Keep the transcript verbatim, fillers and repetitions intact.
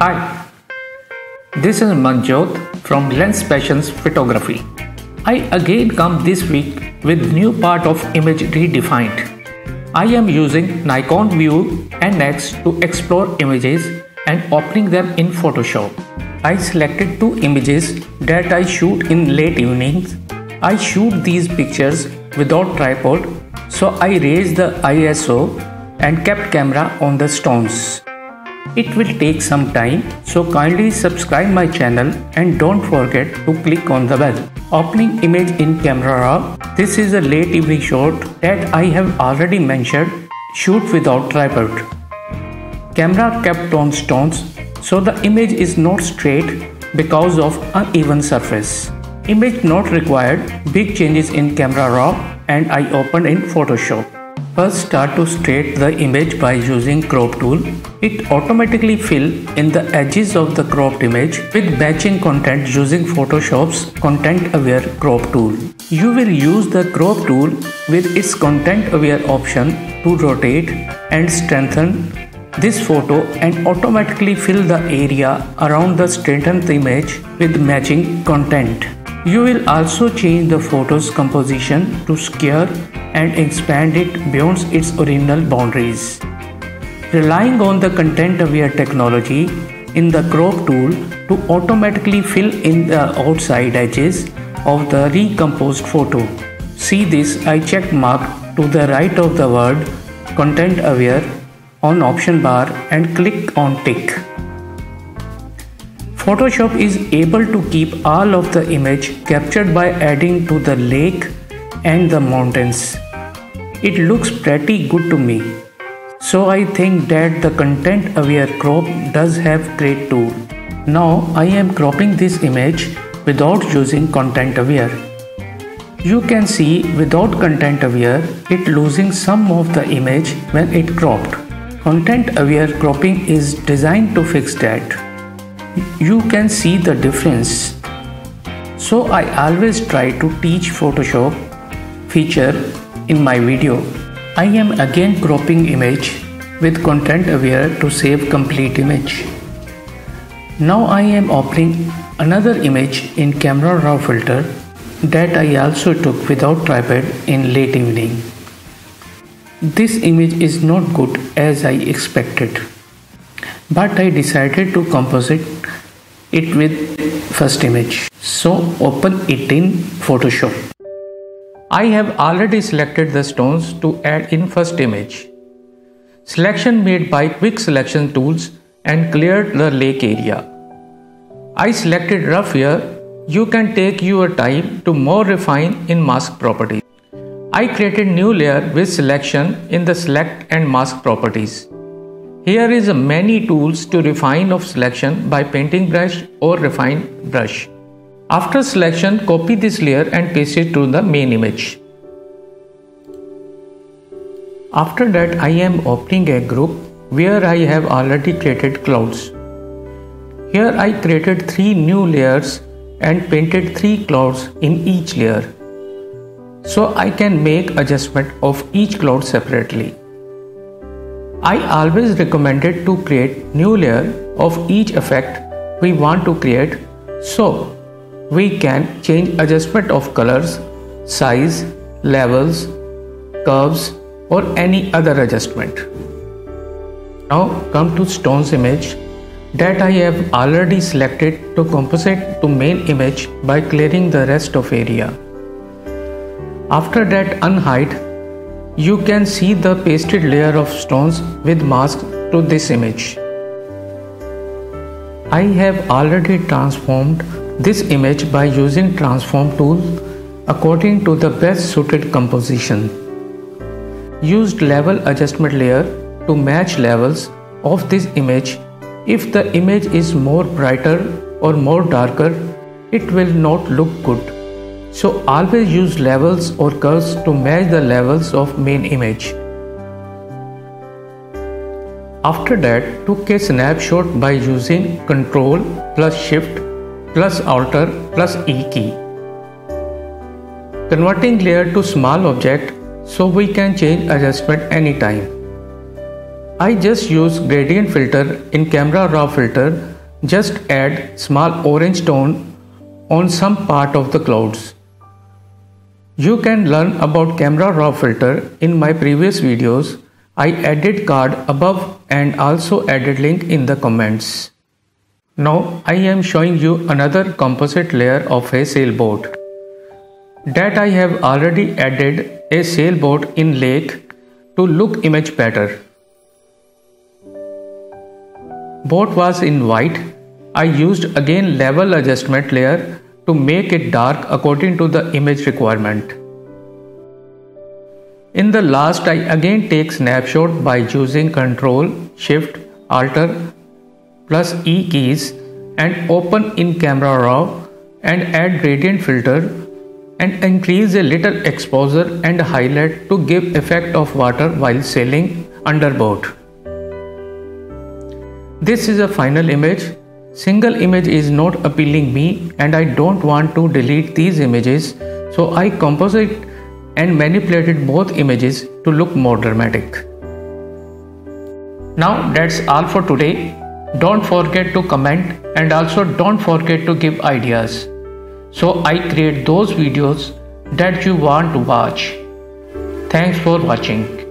Hi, this is Manjot from Lens Passion's Photography. I again come this week with new part of Image Redefined. I am using Nikon View N X to explore images and opening them in Photoshop. I selected two images that I shoot in late evenings. I shoot these pictures without tripod, so I raised the I S O and kept camera on the stones. It will take some time, so kindly subscribe my channel and don't forget to click on the bell. Opening image in camera raw. This is a late evening shot that I have already mentioned, shoot without tripod. Camera kept on stones, so the image is not straight because of uneven surface. Image not required, big changes in camera raw, and I opened in Photoshop. First, start to straighten the image by using crop tool. It automatically fills in the edges of the cropped image with matching content using Photoshop's content aware crop tool. You will use the crop tool with its content aware option to rotate and strengthen this photo and automatically fill the area around the straightened image with matching content. You will also change the photo's composition to square and expand it beyond its original boundaries. Relying on the content-aware technology in the crop tool to automatically fill in the outside edges of the recomposed photo. See this I check mark to the right of the word content-aware on option bar and click on tick. Photoshop is able to keep all of the image captured by adding to the lake and the mountains. It looks pretty good to me. So I think that the content aware crop does have great tool. Now I am cropping this image without using content aware. You can see without content aware it losing some of the image when it cropped. Content aware cropping is designed to fix that. You can see the difference. So I always try to teach Photoshop feature in my video. I am again cropping image with content aware to save complete image. Now I am opening another image in camera raw filter that I also took without tripod in late evening. This image is not good as I expected, but I decided to composite it with first image. So open it in Photoshop. I have already selected the stones to add in first image. Selection made by Quick Selection Tools and cleared the lake area. I selected rough here. You can take your time to more refine in mask property. I created new layer with selection in the select and mask properties. Here is many tools to refine of selection by painting brush or refine brush. After selection, copy this layer and paste it to the main image. After that, I am opening a group where I have already created clouds. Here I created three new layers and painted three clouds in each layer. So I can make adjustment of each cloud separately. I always recommended to create new layer of each effect we want to create, so we can change adjustment of colors, size, levels, curves or any other adjustment. Now come to stones image that I have already selected to composite to main image by clearing the rest of area. After that unhide. You can see the pasted layer of stones with mask to this image. I have already transformed this image by using transform tool according to the best suited composition. Used level adjustment layer to match levels of this image. If the image is more brighter or more darker, it will not look good. So always use levels or curves to match the levels of main image. After that, took a snapshot by using Ctrl plus Shift plus Alter plus E key. Converting layer to small object so we can change adjustment anytime. I just use gradient filter in camera raw filter, just add small orange tone on some part of the clouds. You can learn about camera raw filter in my previous videos. I added card above and also added link in the comments. Now I am showing you another composite layer of a sailboat. That I have already added a sailboat in lake to look image better. Boat was in white. I used again level adjustment layer to make it dark according to the image requirement. In the last, I again take snapshot by using Ctrl, Shift, Alt, plus E keys and open in Camera Raw and add gradient filter and increase a little exposure and highlight to give effect of water while sailing under boat. This is a final image. Single image is not appealing me and I don't want to delete these images, so I composite and manipulated both images to look more dramatic. Now that's all for today. Don't forget to comment and also don't forget to give ideas, so I create those videos that you want to watch. Thanks for watching.